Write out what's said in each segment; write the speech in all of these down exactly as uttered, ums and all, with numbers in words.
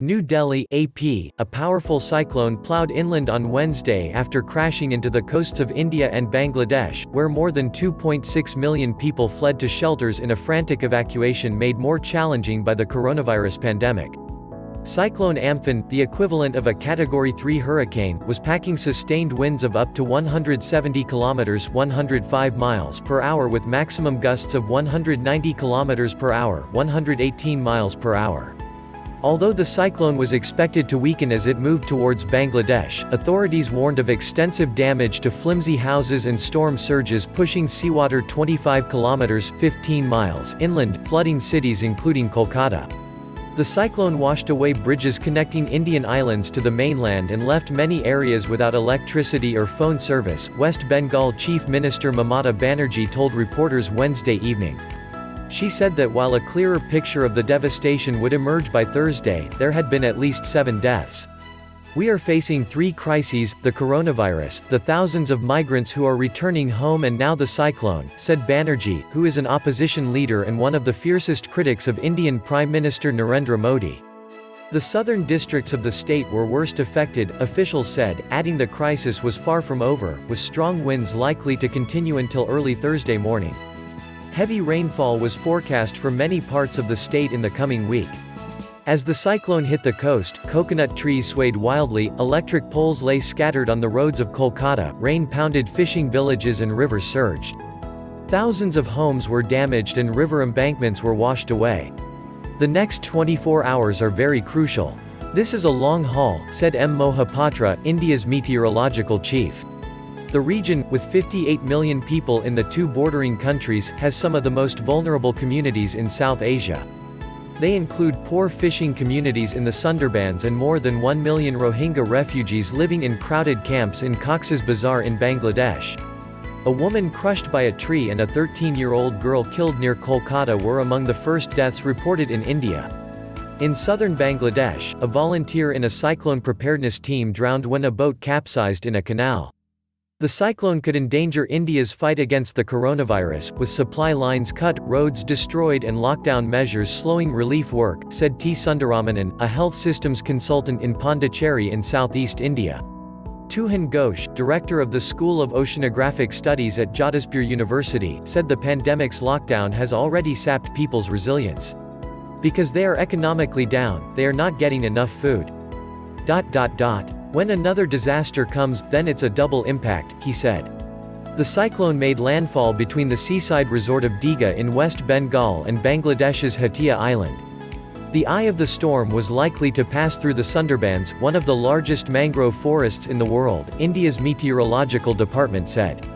New Delhi, A P, a powerful cyclone plowed inland on Wednesday after crashing into the coasts of India and Bangladesh, where more than two point six million people fled to shelters in a frantic evacuation made more challenging by the coronavirus pandemic. Cyclone Amphan, the equivalent of a Category three hurricane, was packing sustained winds of up to one hundred seventy kilometers (one hundred five miles per hour) with maximum gusts of one hundred ninety kilometers per hour (one hundred eighteen miles per hour). Although the cyclone was expected to weaken as it moved towards Bangladesh, authorities warned of extensive damage to flimsy houses and storm surges pushing seawater twenty-five kilometers (fifteen miles) inland, flooding cities including Kolkata. The cyclone washed away bridges connecting Indian islands to the mainland and left many areas without electricity or phone service, West Bengal Chief Minister Mamata Banerjee told reporters Wednesday evening. She said that while a clearer picture of the devastation would emerge by Thursday, there had been at least seven deaths. "We are facing three crises, the coronavirus, the thousands of migrants who are returning home and now the cyclone," said Banerjee, who is an opposition leader and one of the fiercest critics of Indian Prime Minister Narendra Modi. The southern districts of the state were worst affected, officials said, adding the crisis was far from over, with strong winds likely to continue until early Thursday morning. Heavy rainfall was forecast for many parts of the state in the coming week. As the cyclone hit the coast, coconut trees swayed wildly, electric poles lay scattered on the roads of Kolkata, rain pounded fishing villages and rivers surged. Thousands of homes were damaged and river embankments were washed away. "The next twenty-four hours are very crucial. This is a long haul," said M. Mohapatra, India's meteorological chief. The region, with fifty-eight million people in the two bordering countries, has some of the most vulnerable communities in South Asia. They include poor fishing communities in the Sundarbans and more than one million Rohingya refugees living in crowded camps in Cox's Bazar in Bangladesh. A woman crushed by a tree and a thirteen-year-old girl killed near Kolkata were among the first deaths reported in India. In southern Bangladesh, a volunteer in a cyclone preparedness team drowned when a boat capsized in a canal. The cyclone could endanger India's fight against the coronavirus, with supply lines cut, roads destroyed and lockdown measures slowing relief work, said T. Sundaraman, a health systems consultant in Pondicherry in southeast India. Tuhin Ghosh, director of the School of Oceanographic Studies at Jadavpur University, said the pandemic's lockdown has already sapped people's resilience. "Because they are economically down, they are not getting enough food. Dot dot dot. When another disaster comes, then it's a double impact," he said. The cyclone made landfall between the seaside resort of Digha in West Bengal and Bangladesh's Hatia Island. The eye of the storm was likely to pass through the Sundarbans, one of the largest mangrove forests in the world, India's meteorological department said.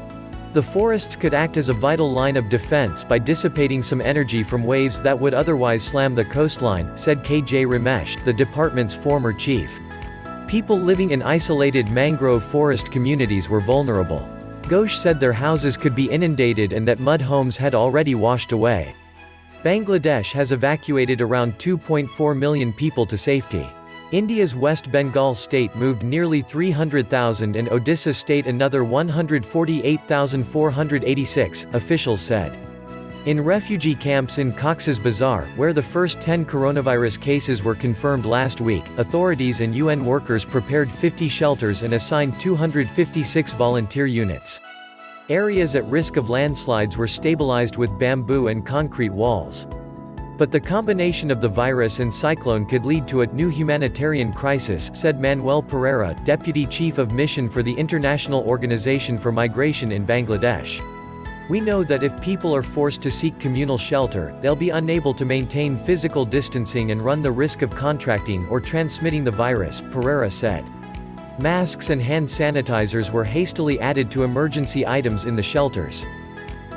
The forests could act as a vital line of defense by dissipating some energy from waves that would otherwise slam the coastline, said K J Ramesh, the department's former chief. People living in isolated mangrove forest communities were vulnerable. Ghosh said their houses could be inundated and that mud homes had already washed away. Bangladesh has evacuated around two point four million people to safety. India's West Bengal state moved nearly three hundred thousand and Odisha state another one hundred forty-eight thousand four hundred eighty-six, officials said. In refugee camps in Cox's Bazar, where the first ten coronavirus cases were confirmed last week, authorities and U N workers prepared fifty shelters and assigned two hundred fifty-six volunteer units. Areas at risk of landslides were stabilized with bamboo and concrete walls. But the combination of the virus and cyclone could lead to a new humanitarian crisis, said Manuel Pereira, deputy chief of mission for the International Organization for Migration in Bangladesh. "We know that if people are forced to seek communal shelter, they'll be unable to maintain physical distancing and run the risk of contracting or transmitting the virus," Pereira said. Masks and hand sanitizers were hastily added to emergency items in the shelters.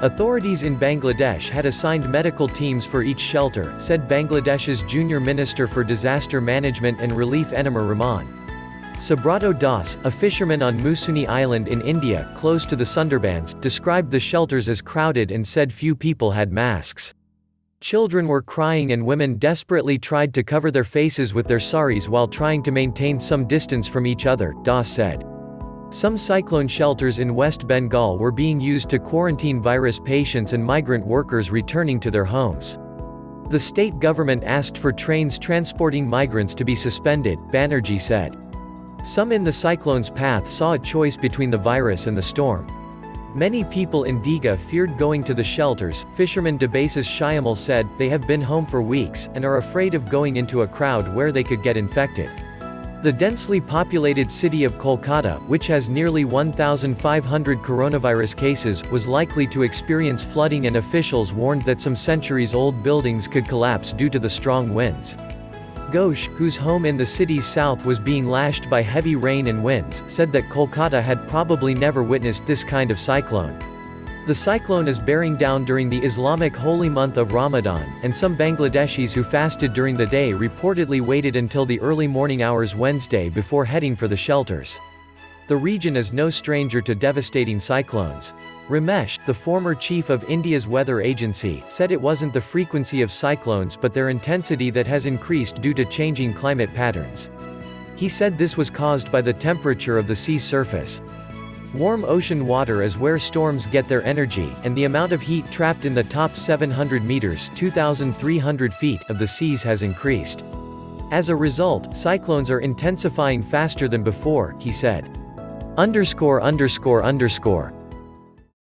Authorities in Bangladesh had assigned medical teams for each shelter, said Bangladesh's Junior Minister for Disaster Management and Relief Enamur Rahman. Sabrato Das, a fisherman on Musuni Island in India, close to the Sundarbans, described the shelters as crowded and said few people had masks. "Children were crying and women desperately tried to cover their faces with their saris while trying to maintain some distance from each other," Das said. Some cyclone shelters in West Bengal were being used to quarantine virus patients and migrant workers returning to their homes. The state government asked for trains transporting migrants to be suspended, Banerjee said. Some in the cyclone's path saw a choice between the virus and the storm. Many people in Digha feared going to the shelters, fisherman Debasis Shyamal said. They have been home for weeks, and are afraid of going into a crowd where they could get infected. The densely populated city of Kolkata, which has nearly one thousand five hundred coronavirus cases, was likely to experience flooding, and officials warned that some centuries-old buildings could collapse due to the strong winds. Ghosh, whose home in the city's south was being lashed by heavy rain and winds, said that Kolkata had probably never witnessed this kind of cyclone. The cyclone is bearing down during the Islamic holy month of Ramadan, and some Bangladeshis who fasted during the day reportedly waited until the early morning hours Wednesday before heading for the shelters. The region is no stranger to devastating cyclones. Ramesh, the former chief of India's weather agency, said it wasn't the frequency of cyclones but their intensity that has increased due to changing climate patterns. He said this was caused by the temperature of the sea surface. Warm ocean water is where storms get their energy, and the amount of heat trapped in the top seven hundred meters (two thousand three hundred feet) of the seas has increased. As a result, cyclones are intensifying faster than before, he said. Underscore underscore underscore